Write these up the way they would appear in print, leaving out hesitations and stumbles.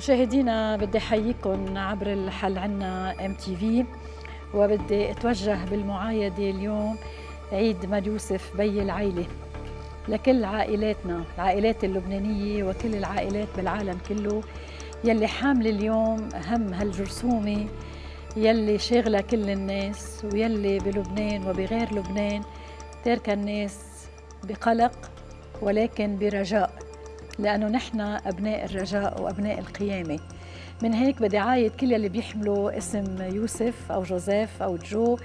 مشاهدينا، بدي احييكم عبر الحل عنا MTV، وبدي اتوجه بالمعايده اليوم عيد مال يوسف بي العيله لكل عائلاتنا، العائلات اللبنانيه وكل العائلات بالعالم كله يلي حامل اليوم هم هالجرثومه يلي شاغله كل الناس، ويلي بلبنان وبغير لبنان تاركه الناس بقلق ولكن برجاء، لأنه نحن أبناء الرجاء وأبناء القيامة. من هيك بدي عايد كل يلي بيحملوا اسم يوسف أو جوزيف أو جو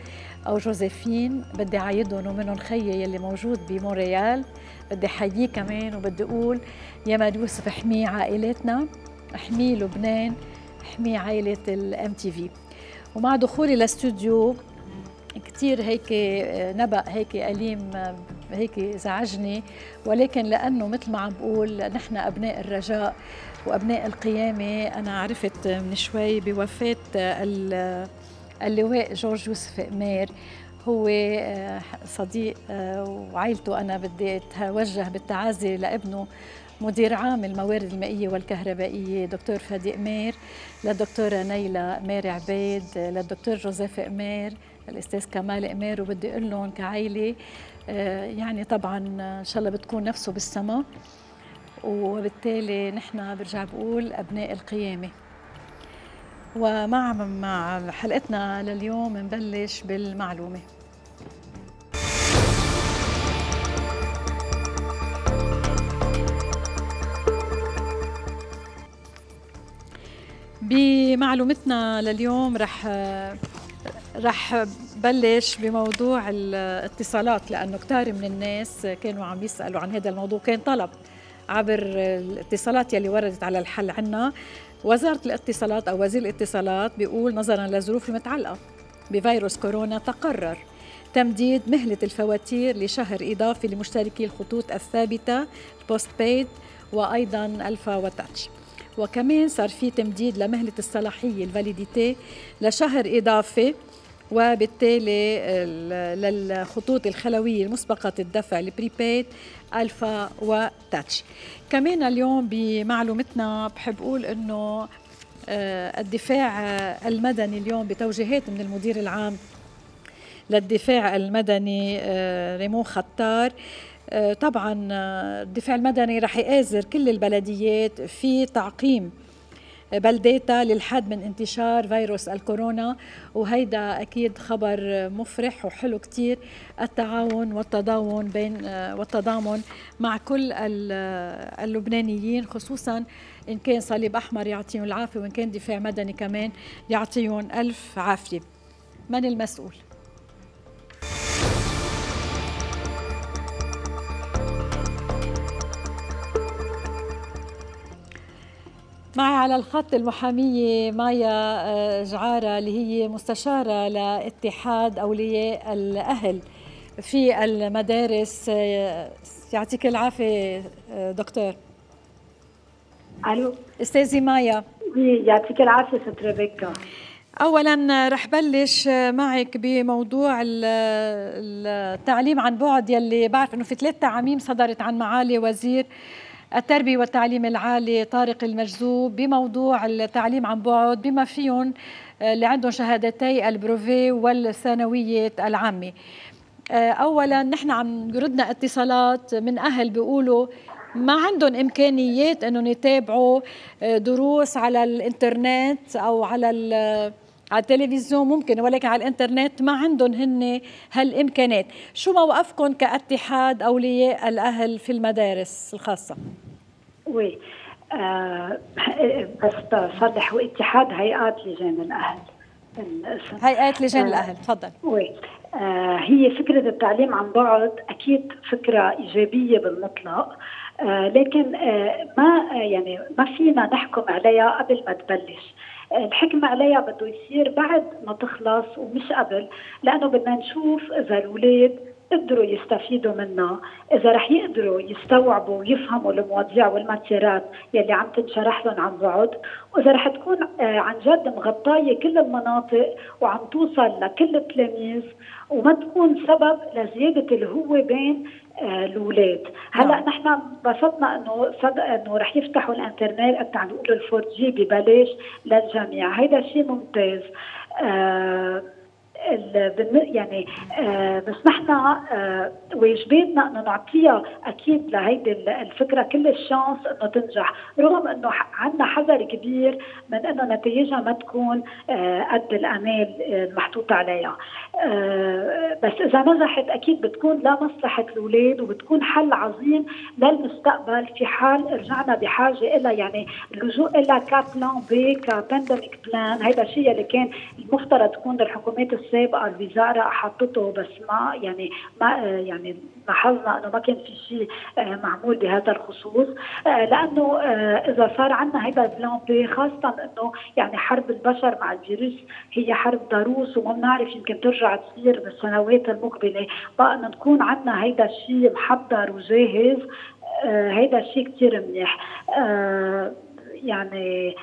أو جوزيفين، بدي عايدهم، ومنهم خيي يلي موجود بمونريال، بدي حييه كمان، وبدي أقول يا مال يوسف احميه عائلاتنا، احميه لبنان، احميه عائلة MTV. ومع دخولي للاستوديو كتير هيك نبأ هيك أليم هيك زعجني، ولكن لأنه مثل ما عم بقول نحن أبناء الرجاء وأبناء القيامة. أنا عرفت من شوي بوفاة اللواء جورج يوسف امير، هو صديق وعائلته، أنا بدي أتوجه بالتعازي لابنه مدير عام الموارد المائية والكهربائية دكتور فادي امير، للدكتورة نيلة عبيد، للدكتور جوزيف امير، الأستاذ كمال امير، وبدي أقول لهم كعائلة يعني طبعاً إن شاء الله بتكون نفسه بالسماء، وبالتالي نحن برجع بقول أبناء القيامة. ومع حلقتنا لليوم نبلش بالمعلومة. بمعلومتنا لليوم رح بلش بموضوع الاتصالات، لأنه كتار من الناس كانوا عم يسألوا عن هذا الموضوع، كان طلب عبر الاتصالات يلي وردت على الحل عنا. وزارة الاتصالات أو وزير الاتصالات بيقول نظراً للظروف المتعلقة بفيروس كورونا تقرر تمديد مهلة الفواتير لشهر إضافي لمشتركي الخطوط الثابتة البوست بايد وأيضاً ألفا وتاتش، وكمان صار في تمديد لمهلة الصلاحية الفاليديتي لشهر إضافي، وبالتالي للخطوط الخلوية المسبقة الدفع البريبايد ألفا وتاتش. كمان اليوم بمعلومتنا بحب أقول أنه الدفاع المدني اليوم بتوجيهات من المدير العام للدفاع المدني ريمون خطار، طبعا الدفاع المدني رح يآزر كل البلديات في تعقيم بلداتها للحد من انتشار فيروس الكورونا، وهيدا أكيد خبر مفرح وحلو كتير. التعاون والتضامن مع كل اللبنانيين، خصوصا إن كان صليب أحمر يعطيهم العافية، وإن كان دفاع مدني كمان يعطيهم ألف عافية. من المسؤول؟ معي على الخط المحامية مايا جعاره اللي هي مستشارة لاتحاد أولياء الأهل في المدارس. يعطيك العافية دكتور. ألو أستاذي مايا. يعطيك العافية ست ريبيكا. أولاً رح بلش معك بموضوع التعليم عن بعد، يلي بعرف إنه في 3 تعاميم صدرت عن معالي وزير التربية والتعليم العالي طارق المجذوب بموضوع التعليم عن بعد، بما فيهم اللي عندهم شهادتي البروفي والثانوية العامة. أولاً نحن عم يردنا اتصالات من أهل بيقولوا ما عندهم إمكانيات إنهم يتابعوا دروس على الإنترنت أو على التلفزيون ممكن، ولكن على الإنترنت ما عندهم هن هالإمكانات. شو موقفكم كاتحاد أولياء الأهل في المدارس الخاصة؟ وي بس صدح، واتحاد هيئات لجان الأهل، هيئات لجان الأهل. تفضل. وي هي فكرة التعليم عن بعد أكيد فكرة إيجابية بالمطلق، لكن ما فينا نحكم عليها قبل ما تبلش. الحكم عليها بده يصير بعد ما تخلص ومش قبل، لأنه بدنا نشوف إذا الأولاد قدروا يستفيدوا منها، إذا رح يقدروا يستوعبوا ويفهموا المواضيع والماتيرات يلي عم تنشرح لهم عن بعد، وإذا رح تكون عن جد مغطاية كل المناطق وعم توصل لكل التلاميذ وما تكون سبب لزيادة الهوة بين الأولاد. هلا نحن بسطنا انه رح يفتحوا الانترنت قد عم يقولوا ال4G ببلاش للجميع، هيدا شيء ممتاز. يعني بس نحن واجباتنا انه نعطيها اكيد لهيدي الفكره كل الشانس انه تنجح، رغم انه عندنا حذر كبير من انه نتائجها ما تكون قد الامال المحطوط عليها. بس اذا نجحت اكيد بتكون لمصلحه الاولاد وبتكون حل عظيم للمستقبل في حال رجعنا بحاجه الها، يعني اللجوء الها كبلان بي كبانديميك بلان. هيدا الشيء اللي كان المفترض تكون الحكومات السابقه الوزاره حطته، بس ما لاحظنا انه ما كان في شيء معمول بهذا الخصوص، لانه اذا صار عندنا هيدا البلان بي، خاصه انه يعني حرب البشر مع الفيروس هي حرب ضروس وما بنعرف يمكن ترجع تصير بالسنوات المقبله، بقى نكون عندنا هيدا الشيء محضر وجاهز. هيدا الشيء كثير منيح. يعني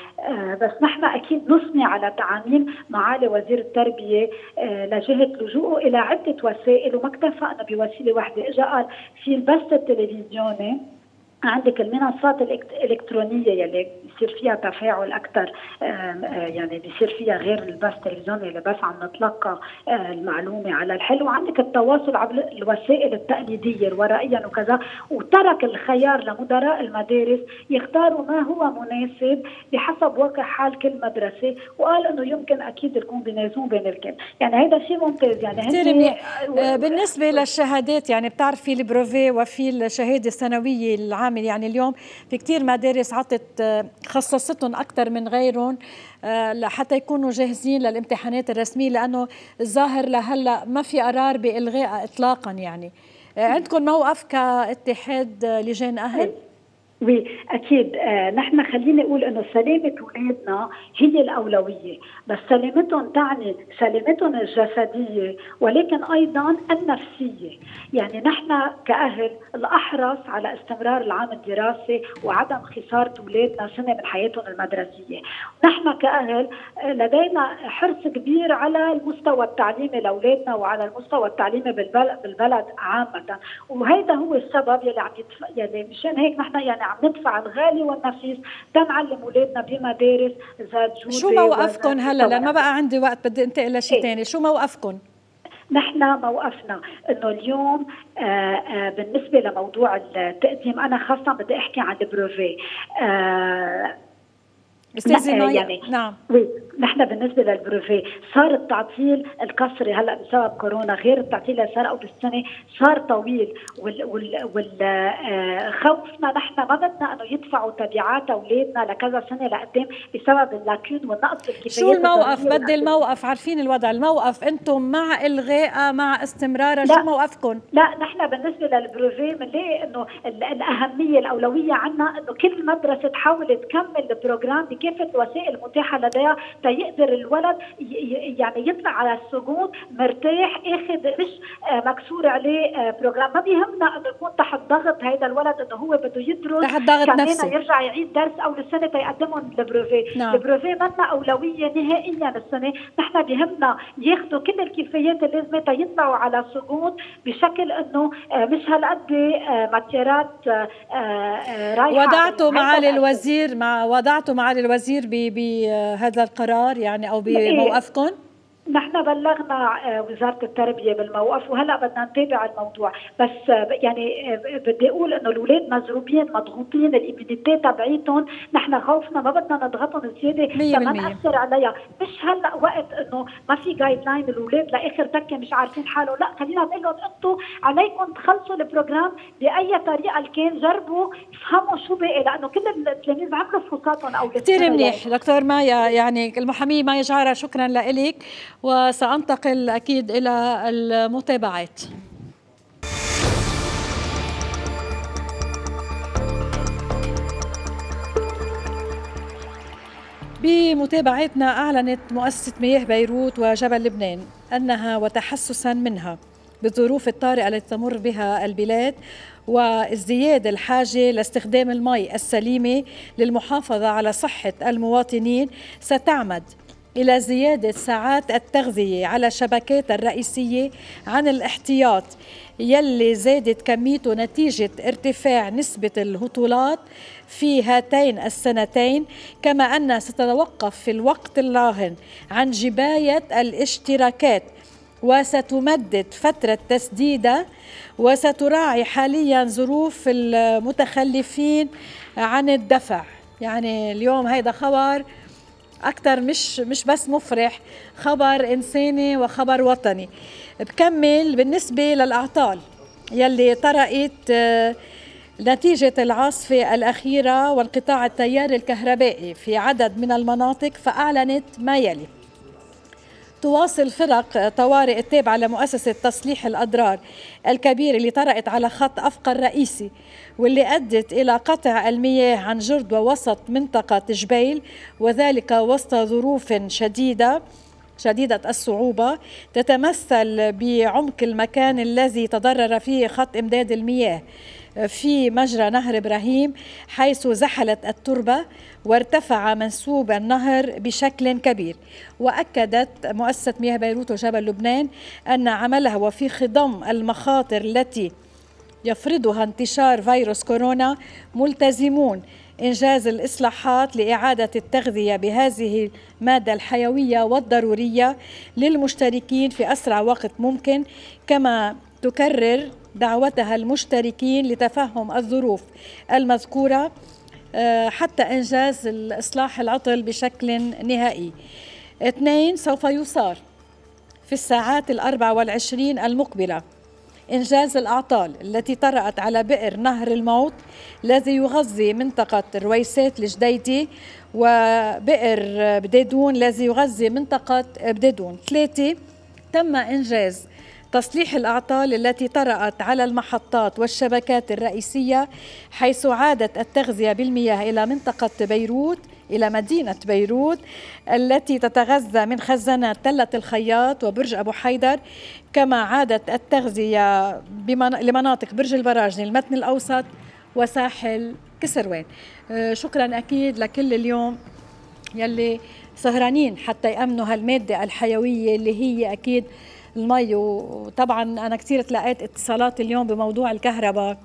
بس نحن اكيد نثني على تعاميم معالي وزير التربيه لجهه لجوءه الى عده وسائل، وما اكتفأنا بوسيله واحده، اجى قال في البث التلفزيوني، عندك المنصات الالكترونيه يلي بصير فيها تفاعل اكثر، يعني بصير فيها غير البث التلفزيوني اللي بس عم نتلقى المعلومه على الحلو، وعندك التواصل عبر الوسائل التقليديه الورقيه وكذا، وترك الخيار لمدراء المدارس يختاروا ما هو مناسب بحسب واقع حال كل مدرسه، وقال انه يمكن اكيد يكون بينازون بين الكل. يعني هذا شيء ممتاز. يعني بالنسبه للشهادات، يعني بتعرفي البروفي وفي الشهاده الثانويه العامه، يعني اليوم في كثير مدارس خصصتهم أكثر من غيرهم لحتى يكونوا جاهزين للامتحانات الرسمية، لأنه الظاهر لهلا ما في قرار بإلغائها إطلاقا. يعني عندكم موقف كاتحاد لجان أهل؟ وي اكيد. نحن خليني اقول انه سلامه اولادنا هي الاولويه، بس سلامتهم تعني سلامتهم الجسديه ولكن ايضا النفسيه. يعني نحن كاهل الاحرص على استمرار العام الدراسي وعدم خساره اولادنا سنه من حياتهم المدرسيه. نحن كاهل لدينا حرص كبير على المستوى التعليمي لاولادنا وعلى المستوى التعليمي بالبلد عامه، وهذا هو السبب يلي مشان هيك نحن يعني عم ندفع الغالي والنفيس تنعلم اولادنا بمدارس ذات جوده. شو موقفكم هلا؟ لا ما بقى عندي وقت، بدي انتقل لشيء ثاني. شو موقفكم؟ نحن موقفنا انه اليوم بالنسبه لموضوع التقديم، انا خاصه بدي احكي عن البروفي. استاذه مايا، يعني نعم، نحن بالنسبه للبروفي صار التعطيل القسري هلا بسبب كورونا، غير التعطيل اللي صار اول السنه صار طويل، خوفنا نحن ما بدنا انه يدفعوا تبعات اولادنا لكذا سنه لقدام بسبب اللاكون والنقص الكفايه. شو الموقف؟ بدي الموقف، عارفين الوضع، الموقف انتم مع الغائها مع استمرارها؟ شو موقفكم؟ لا نحن بالنسبه للبروفي بنلاقي انه الاهميه الاولويه عندنا انه كل مدرسه تحاول تكمل البروجرام بكافه الوسائل المتاحه لديها تيقدر الولد يعني يطلع على السجون مرتاح، اخذ مش مكسور عليه بروجرام. ما بيهمنا انه يكون تحت ضغط هيدا الولد انه هو بده يدرس تحت ضغط نفسي يرجع يعيد درس اول السنه تيقدمهم البروفي. البروفي منا اولويه نهائيا السنه، نحن بيهمنا ياخذوا كل الكفايات اللازمه تيطلعوا على السجون بشكل انه مش هالقد ماتيرات رايحه. وضعتوا معالي الوزير بهذا القرار، يعني أو بموقفكم؟ نحن بلغنا وزارة التربية بالموقف وهلا بدنا نتابع الموضوع، بس يعني بدي اقول انه الاولاد مزروبين مضغوطين، الاميونيتات تبعيتهم نحن خوفنا ما بدنا نضغطهم زيادة ما نأثر عليها. مش هلا وقت انه ما في جايد لاين الاولاد لاخر تكة مش عارفين حالهم، لا خلينا نقول لهم انتم عليكم تخلصوا البروجرام بأي طريقة كان، جربوا افهموا شو باقي، لأنه كل التلاميذ عملوا فحوصاتهم او كثير منيح. دكتور مايا، يعني المحامية مايا جعاره، شكرا لك، وسأنتقل أكيد إلى المتابعات. بمتابعاتنا، أعلنت مؤسسة مياه بيروت وجبل لبنان أنها وتحسسا منها بالظروف الطارئة التي تمر بها البلاد، وازدياد الحاجة لاستخدام المي السليمة للمحافظة على صحة المواطنين، ستعمد إلى زيادة ساعات التغذية على شبكات الرئيسية عن الاحتياط يلي زادت كميته نتيجة ارتفاع نسبة الهطولات في هاتين السنتين، كما أن ستتوقف في الوقت الراهن عن جباية الاشتراكات وستمدد فترة تسديدها، وستراعي حاليا ظروف المتخلفين عن الدفع. يعني اليوم هيدا خبر أكثر مش بس مفرح، خبر إنساني وخبر وطني. بكمل بالنسبة للأعطال يلي طرأت نتيجة العاصفة الأخيرة وانقطاع التيار الكهربائي في عدد من المناطق، فأعلنت ما يلي: تواصل فرق طوارئ التابعة لمؤسسة تصليح الأضرار الكبيرة اللي طرأت على خط أفقر رئيسي واللي أدت إلى قطع المياه عن جرد ووسط منطقة جبيل، وذلك وسط ظروف شديدة الصعوبة تتمثل بعمق المكان الذي تضرر فيه خط إمداد المياه في مجرى نهر إبراهيم، حيث زحلت التربة وارتفع منسوب النهر بشكل كبير. وأكدت مؤسسة مياه بيروت وجبل لبنان أن عملها وفي خضم المخاطر التي يفرضها انتشار فيروس كورونا ملتزمون إنجاز الإصلاحات لإعادة التغذية بهذه المادة الحيوية والضرورية للمشتركين في أسرع وقت ممكن، كما تكرر دعوتها المشتركين لتفهم الظروف المذكورة حتى إنجاز الإصلاح العطل بشكل نهائي. 2، سوف يصار في الساعات 24 المقبلة إنجاز الأعطال التي طرأت على بئر نهر الموت الذي يغذي منطقة رويسات الجديدة وبئر بديدون الذي يغذي منطقة بديدون. 3، تم إنجاز تصليح الأعطال التي طرأت على المحطات والشبكات الرئيسية، حيث عادت التغذية بالمياه إلى منطقة بيروت، إلى مدينة بيروت التي تتغذى من خزانات تلة الخياط وبرج أبو حيدر، كما عادت التغذية لمناطق برج البراجنة، المتن الأوسط وساحل كسروان. شكرا أكيد لكل اليوم يلي سهرانين حتى يأمنوا هالمادة الحيوية اللي هي أكيد المي. وطبعا أنا كثير تلاقيت اتصالات اليوم بموضوع الكهرباء،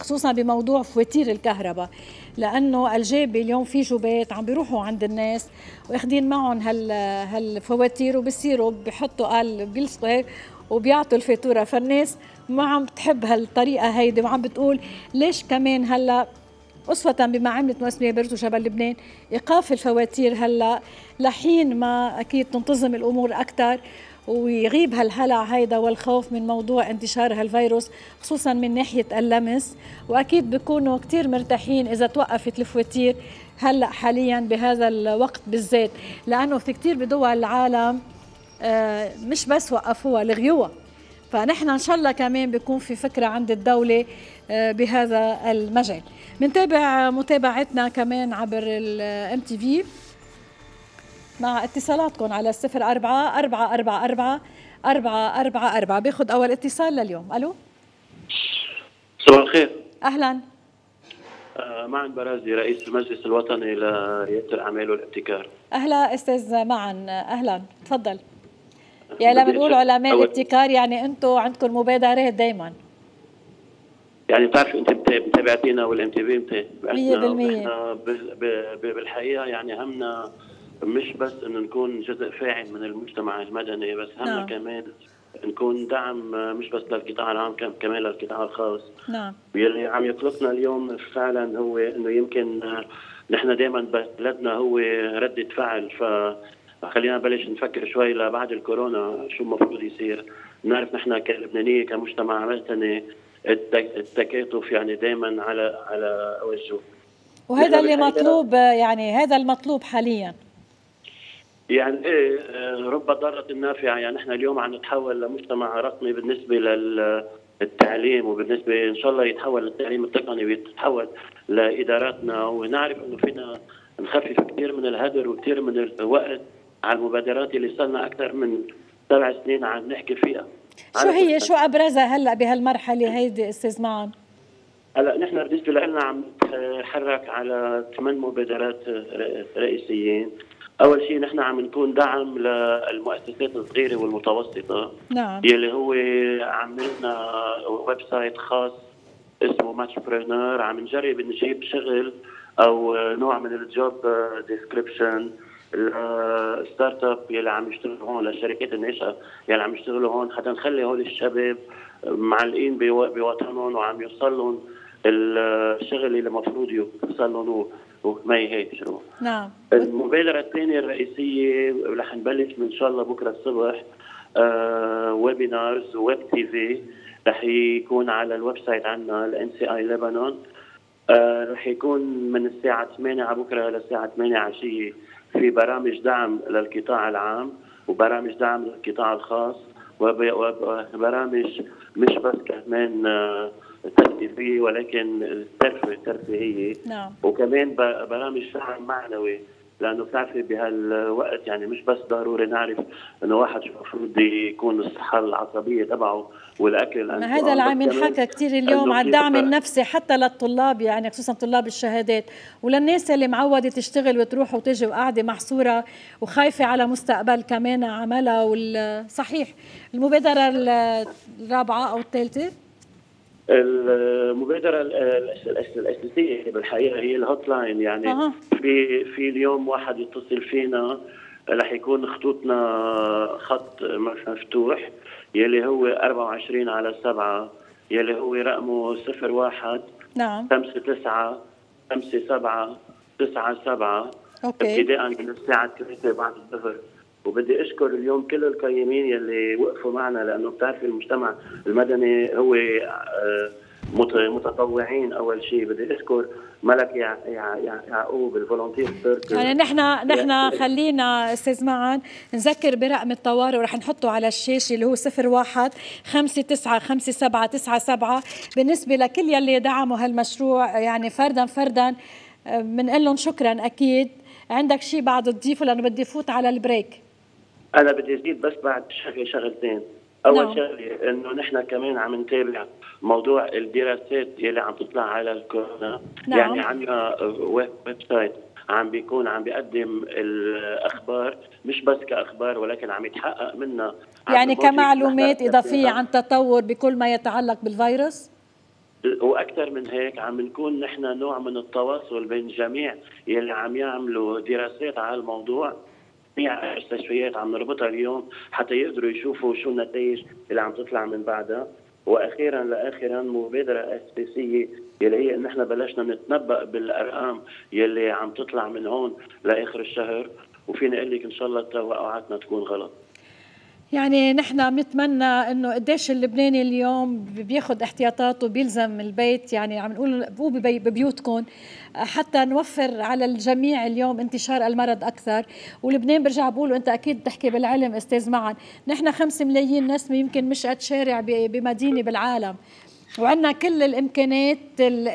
خصوصا بموضوع فواتير الكهرباء، لأنه الجابة اليوم في جوبات عم بيروحوا عند الناس واخدين معهم هالفواتير وبصيروا بحطوا قال بيلصقوا وبيعطوا الفاتورة، فالناس ما عم بتحب هالطريقة هيدي وعم بتقول ليش كمان هلا، أسوة بما عملت مؤسسة مياه بيروت وجبل لبنان إيقاف الفواتير هلا لحين ما أكيد تنتظم الأمور أكثر ويغيب هالهلع هيدا والخوف من موضوع انتشار هالفيروس، خصوصا من ناحية اللمس. وأكيد بيكونوا كتير مرتاحين إذا توقفت الفواتير هلأ حاليا بهذا الوقت بالذات، لأنه في كتير بدول العالم مش بس وقفوها لغيوها، فنحن إن شاء الله كمان بيكون في فكرة عند الدولة بهذا المجال. منتابع متابعتنا كمان عبر الام تي في مع اتصالاتكم على 04 444 4444. باخذ اول اتصال لليوم. الو، صباح الخير. اهلا، معن برازي رئيس المجلس الوطني لرياده الاعمال والابتكار. اهلا استاذ معن، اهلا، تفضل. يعني لما بنقول علماء الابتكار يعني انتم عندكم مبادرات دائما، يعني بتعرف انت متابعتينا والام تي في 100%. بالحقيقه يعني همنا مش بس انه نكون جزء فاعل من المجتمع المدني، بس همنا كمان نكون دعم مش بس للقطاع العام، كمان للقطاع الخاص. نعم. واللي عم يطلبنا اليوم فعلا هو انه يمكن نحن دائما بلدنا هو ردة فعل، فخلينا نبلش نفكر شوي لبعد الكورونا شو المفروض يصير. بنعرف نحن كلبنانيه كمجتمع مدني التكاتف يعني دائما على وجهه، وهذا اللي مطلوب، يعني هذا المطلوب حاليا. يعني ايه، رب ضارة نافعة. يعني احنا اليوم عم نتحول لمجتمع رقمي بالنسبة للتعليم، وبالنسبة ان شاء الله يتحول للتعليم التقني ويتحول لاداراتنا، ونعرف انه فينا نخفف كثير من الهدر وكثير من الوقت على المبادرات اللي صار لنا اكثر من 7 سنين عم نحكي فيها. شو هي شو ابرزها هلا بهالمرحله هيدي استاذ معن؟ هلا نحن بالنسبه لنا عم نتحرك على 8 مبادرات رئيسيه. اول شيء نحن عم نكون دعم للمؤسسات الصغيره والمتوسطه. نعم. يلي هو عملنا ويب سايت خاص اسمه ماتش برينور، عم نجرب نجيب شغل او نوع من الجوب ديسكريبشن الستارت اب يلي عم يشتغلوا هون، للشركات الناشئه يلي عم يشتغلوا هون، حتى نخلي هول الشباب معلقين بوطنهم وعم يوصل لهم الشغل اللي المفروض يوصل لهم وما يهاجروا. نعم. المبادره الثانيه الرئيسيه رح نبلش ان شاء الله بكره الصبح ويبينارز ويب تي في، رح يكون على الويب سايت عندنا MTV Lebanon، رح يكون من الساعه 8 على بكره للساعه 8 عشيه، في برامج دعم للقطاع العام وبرامج دعم للقطاع الخاص وبرامج مش بس كمان ترفيهيه ولكن ترفيهيه. نعم. وكمان برامج دعم معنوي، لانه بتعرفي بهالوقت يعني مش بس ضروري نعرف انه واحد شو المفروض يكون الصحه العصبيه تبعه والاكل. ما هذا اللي عم ينحكى كثير اليوم عن الدعم النفسي حتى للطلاب، يعني خصوصا طلاب الشهادات وللناس اللي معوده تشتغل وتروح وتجي وقاعده محصوره وخايفه على مستقبل كمان عملها. والصحيح المبادره الرابعه او الثالثه، المبادرة الأساسية بالحقيقة هي الهوت لاين، يعني في اليوم واحد يتصل فينا رح يكون خطوطنا خط مفتوح يلي هو 24/7 يلي هو رقمه 01. نعم. 595797 ابتداء من الساعة 3 بعد الظهر. وبدي اشكر اليوم كل القيمين يلي وقفوا معنا، لانه بتعرفي المجتمع المدني هو متطوعين. اول شيء بدي اشكر ملك يعقوب الفولنتير سيركل. يعني نحن خلينا استاذ معن نذكر برقم الطوارئ ورح نحطه على الشاشه اللي هو 01 595797. بالنسبه لكل يلي دعموا هالمشروع يعني فردا بنقول لهم شكرا. اكيد عندك شيء بعد تضيفه لانه بدي فوت على البريك. أنا بدي أزيد بس بعد شغلتين. أول شغلة إنه نحن كمان عم نتابع موضوع الدراسات يلي عم تطلع على الكورونا. نعم. يعني عندنا ويب سايت عم بيقدم الأخبار مش بس كأخبار ولكن عم يتحقق منها، يعني كمعلومات إضافية عن تطور بكل ما يتعلق بالفيروس. واكثر من هيك عم نكون نحن نوع من التواصل بين جميع يلي عم يعملوا دراسات على الموضوع، جميع المستشفيات عم نربطها اليوم حتى يقدروا يشوفوا شو النتائج اللي عم تطلع من بعدها. واخيرا لاخيرا مبادره اساسيه يلي هي ان احنا بلشنا نتنبأ بالارقام يلي عم تطلع من هون لاخر الشهر، وفينا اقول لك ان شاء الله توقعاتنا تكون غلط. يعني نحن بنتمنى انه قديش اللبناني اليوم بياخذ احتياطاته بيلزم البيت، يعني عم نقول بقوا ببيوتكم حتى نوفر على الجميع اليوم انتشار المرض اكثر. ولبنان برجع بقول وانت اكيد بتحكي بالعلم استاذ معن، نحن 5 ملايين نسمه يمكن مش قد شارع بمدينه بالعالم، وعندنا كل الامكانات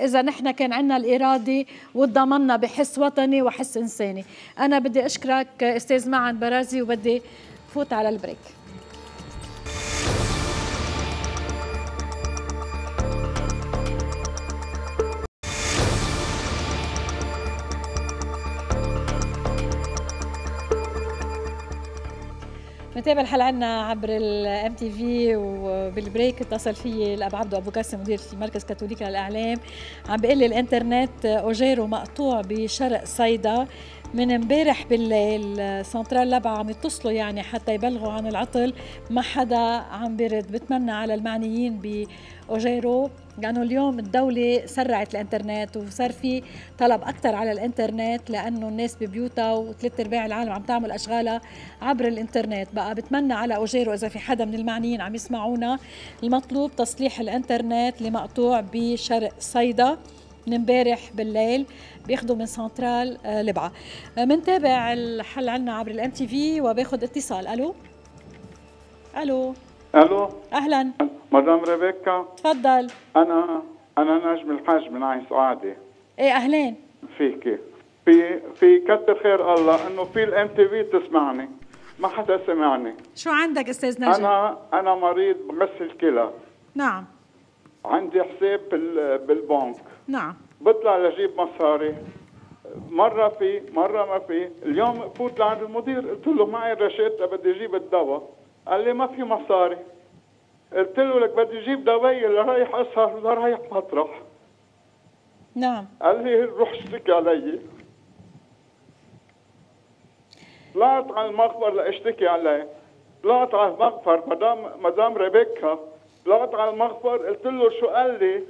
اذا نحن كان عندنا الاراده وتضامننا بحس وطني وحس انساني. انا بدي اشكرك استاذ معن برازي وبدي فوت على البريك. نتابع الحلقة عنا عبر الام تي في، وبالبريك اتصل فيي الاب عبدو ابو قاسم مدير في مركز كاثوليكا للاعلام، عم بيقول لي الانترنت اجيره مقطوع بشرق صيدا من امبارح بالليل، سنترال لبعا عم يتصلوا يعني حتى يبلغوا عن العطل، ما حدا عم بيرد. بتمنى على المعنيين باوجيرو لانه يعني اليوم الدولة سرعت الانترنت وصار في طلب اكثر على الانترنت لانه الناس ببيوتها و3/4 العالم عم تعمل اشغالها عبر الانترنت. بقى بتمنى على اوجيرو اذا في حدا من المعنيين عم يسمعونا، المطلوب تصليح الانترنت لمقطوع بشرق صيدا من امبارح بالليل، بياخذوا من سنترال لبعا. منتابع الحل عنا عبر الام تي في وباخذ اتصال. الو الو الو، اهلا مدام ريبيكا. تفضل. انا نجم الحاج من عين سعاده. ايه اهلين فيكي. في كتر خير الله انه في الام تي في تسمعني، ما حدا سمعني. شو عندك استاذ نجم؟ انا مريض بغسل كلى. نعم. عندي حساب بالبنك. نعم. بطلع لجيب مصاري، مره في مره ما في. اليوم فوت لعند المدير قلت له معي الرشيد بدي اجيب الدواء، قال لي ما في مصاري. قلت له لك بدي اجيب دواي، اللي رايح اسهر ولا رايح مطرح. نعم. قال لي روح اشتكي علي. طلعت على المخبر لاشتكي عليه، طلعت على المخبر مدام ريبيكا، طلعت على المخبر قلت له شو قال لي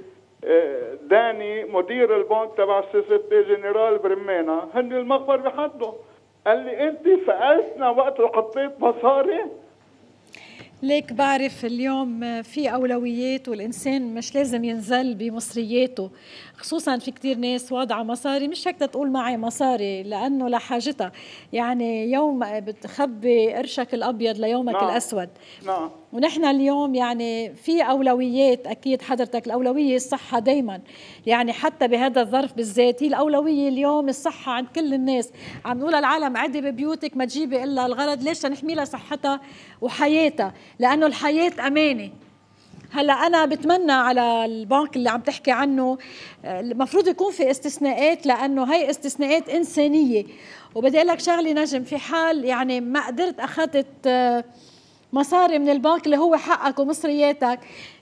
داني مدير البنك تبع السيستي جنرال برمينا، هن المخبر بحدوا، قال لي انت سالتنا وقت اللي حطيت مصاري؟ ليك بعرف اليوم في أولويات والإنسان مش لازم ينزل بمصرياته، خصوصا في كتير ناس واضعة مصاري مش هيك تقول معي مصاري لأنه لحاجتها، يعني يوم بتخبي قرشك الأبيض ليومك لا. الأسود لا. ونحن اليوم يعني في أولويات، أكيد حضرتك الأولوية الصحة دايما، يعني حتى بهذا الظرف بالذات هي الأولوية اليوم الصحة عند كل الناس. عم نقول العالم عدي ببيوتك ما تجيبي إلا الغرض، ليش تنحمي لها صحتها وحياتها، لأنه الحياة أمانة. هلا أنا بتمنى على البنك اللي عم تحكي عنه، المفروض يكون في استثناءات لأنه هي استثناءات إنسانية. وبدي أقول لك شغلة نجم، في حال يعني ما قدرت أخذت مصاري من البنك اللي هو حقك ومصرياتك،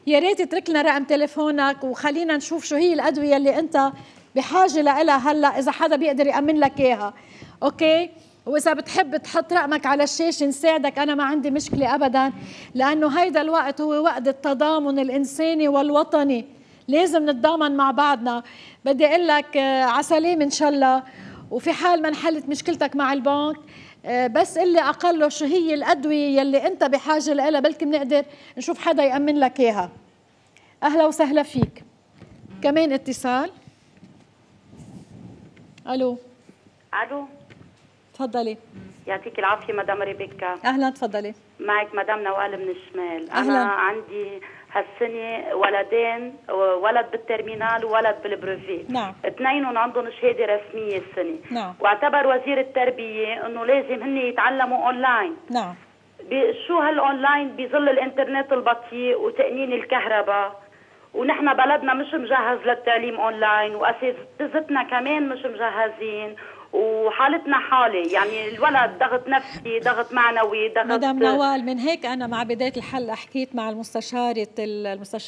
يا ريت اترك لنا رقم تليفونك وخلينا نشوف شو هي الأدوية اللي أنت بحاجة لها هلا، إذا حدا بيقدر يأمن لك إياها، أوكي؟ وإذا بتحب تحط رقمك على الشاشة نساعدك، أنا ما عندي مشكلة أبداً، لأنه هيدا الوقت هو وقت التضامن الإنساني والوطني، لازم نتضامن مع بعضنا. بدي أقول لك عسلامة إن شاء الله، وفي حال ما انحلت مشكلتك مع البنك بس قل لي أقله شو هي الأدوية يلي أنت بحاجة لها، بلكي بنقدر نشوف حدا يأمن لك إياها. أهلا وسهلا فيك. كمان اتصال. ألو. ألو. تفضلي. يعطيك العافية مدام ريبيكا. أهلا تفضلي. معك مدام نوال من الشمال. أهلا. أنا عندي هالسنة ولدين، ولد بالترمينال وولد بالبروفي. نعم. اثنينهم عندهم شهادة رسمية السنة. نعم. واعتبر وزير التربية إنه لازم هن يتعلموا أونلاين. نعم. شو هالأونلاين بظل الإنترنت البطيء وتأمين الكهرباء، ونحن بلدنا مش مجهز للتعليم أونلاين، وأساتذتنا كمان مش مجهزين، وحالتنا حالة، يعني الولد ضغط نفسي، ضغط معنوي، ضغط. مدام نوال من هيك أنا مع بداية الحلقة حكيت مع المستشارة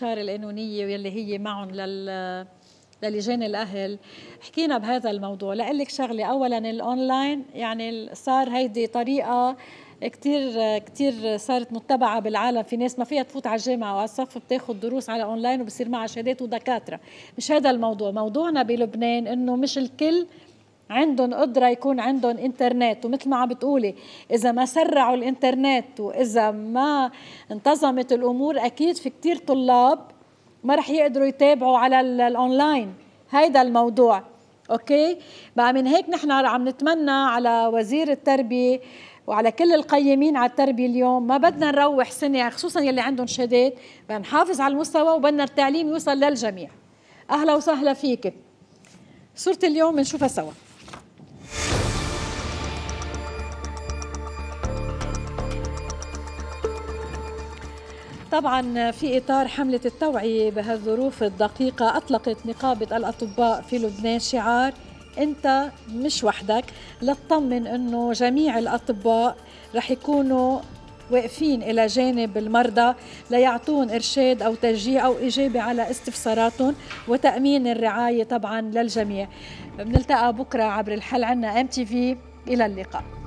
القانونية واللي هي معهم للجان الأهل، حكينا بهذا الموضوع. لأقول لك شغلة، أولاً الأونلاين يعني صار هيدي طريقة كتير صارت متبعة بالعالم، في ناس ما فيها تفوت على الجامعة أو على الصف بتاخد دروس على أونلاين وبصير معها شهادات ودكاترة. مش هذا الموضوع، موضوعنا بلبنان إنه مش الكل عندهم قدرة يكون عندهم إنترنت، ومثل ما عم بتقولي إذا ما سرعوا الإنترنت وإذا ما انتظمت الأمور أكيد في كتير طلاب ما رح يقدروا يتابعوا على الأونلاين، هيدا الموضوع. أوكي؟ بقى من هيك نحن عم نتمنى على وزير التربية وعلى كل القيمين على التربية اليوم، ما بدنا نروح سنة، خصوصاً يلي عندهم شهادات، بدنا نحافظ على المستوى وبدنا التعليم يوصل للجميع. أهلا وسهلا فيك. صورة اليوم بنشوفها سوا. طبعا في إطار حملة التوعية بهالظروف الدقيقة، أطلقت نقابة الأطباء في لبنان شعار أنت مش وحدك، لتطمن أنه جميع الأطباء رح يكونوا واقفين إلى جانب المرضى ليعطون إرشاد أو تشجيع أو إجابة على استفساراتهم وتأمين الرعاية طبعا للجميع. بنلتقى بكرة عبر الحل عنا MTV، إلى اللقاء.